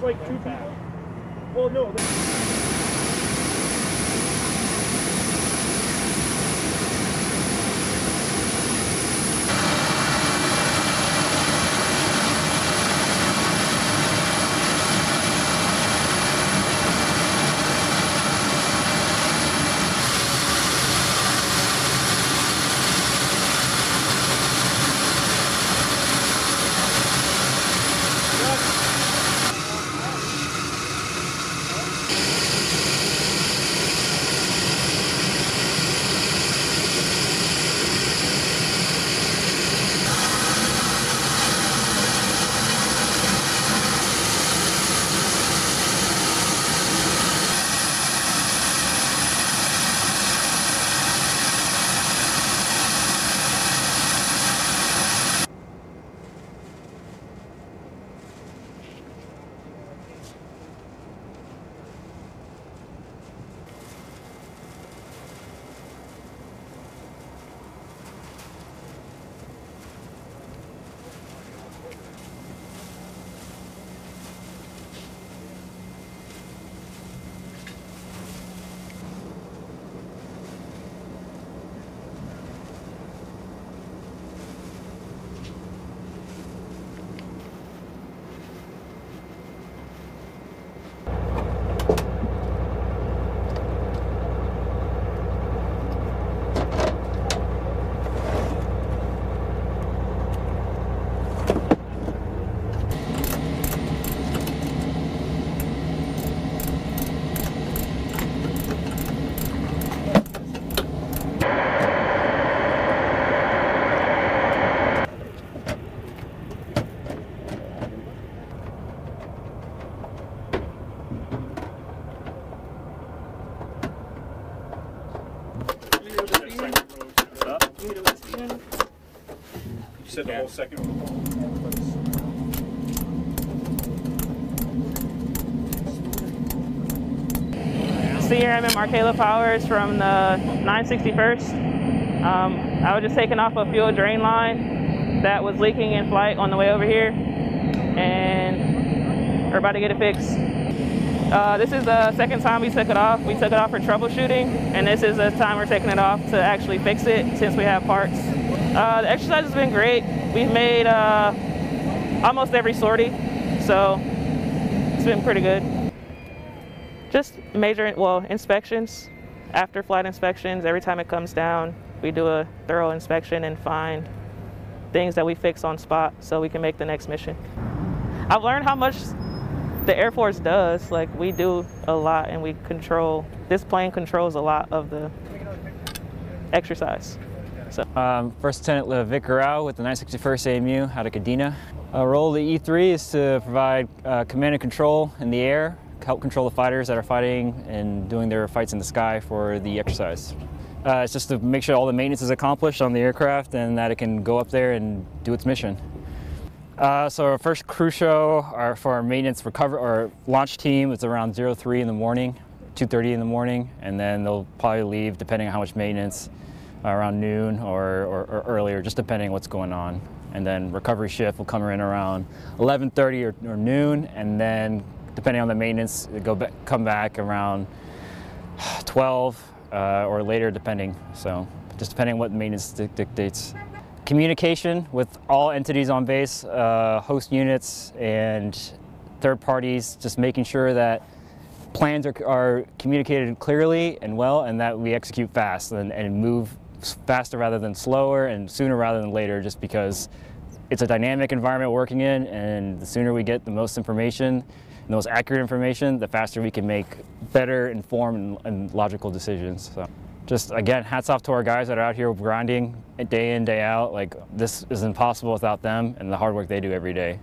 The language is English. There's like two people. Well, no. The whole second one. So here I'm in Markayla Powers from the 961st. I was just taking off a fuel drain line that was leaking in flight on the way over here, and we're about to get it fixed. This is the second time we took it off. We took it off for troubleshooting, and this is the time we're taking it off to actually fix it since we have parts. The exercise has been great. We've made almost every sortie, so it's been pretty good. Just major, well, inspections, after flight inspections. Every time it comes down, we do a thorough inspection and find things that we fix on spot so we can make the next mission. I've learned how much the Air Force does. Like, we do a lot, and we control, this plane controls a lot of the exercise. So. First Lieutenant Levick Garao with the 961st AMU out of Kadena. Our role of the E3 is to provide command and control in the air, help control the fighters that are fighting and doing their fights in the sky for the exercise. It's just to make sure all the maintenance is accomplished on the aircraft and that it can go up there and do its mission. So our first crew show for our maintenance recovery or launch team is around 03 in the morning, 2:30 in the morning, and then they'll probably leave depending on how much maintenance. Around noon or earlier, just depending what's going on. And then recovery shift will come in around 11:30 or noon, and then depending on the maintenance, come back around 12 or later, depending. So just depending on what maintenance dictates. Communication with all entities on base, host units and third parties, just making sure that plans are communicated clearly and well, and that we execute fast and move faster rather than slower, and sooner rather than later, just because it's a dynamic environment working in, and the sooner we get the most information, the most accurate information, the faster we can make better informed and logical decisions. So just again, hats off to our guys that are out here grinding day in, day out. Like, this is impossible without them and the hard work they do every day.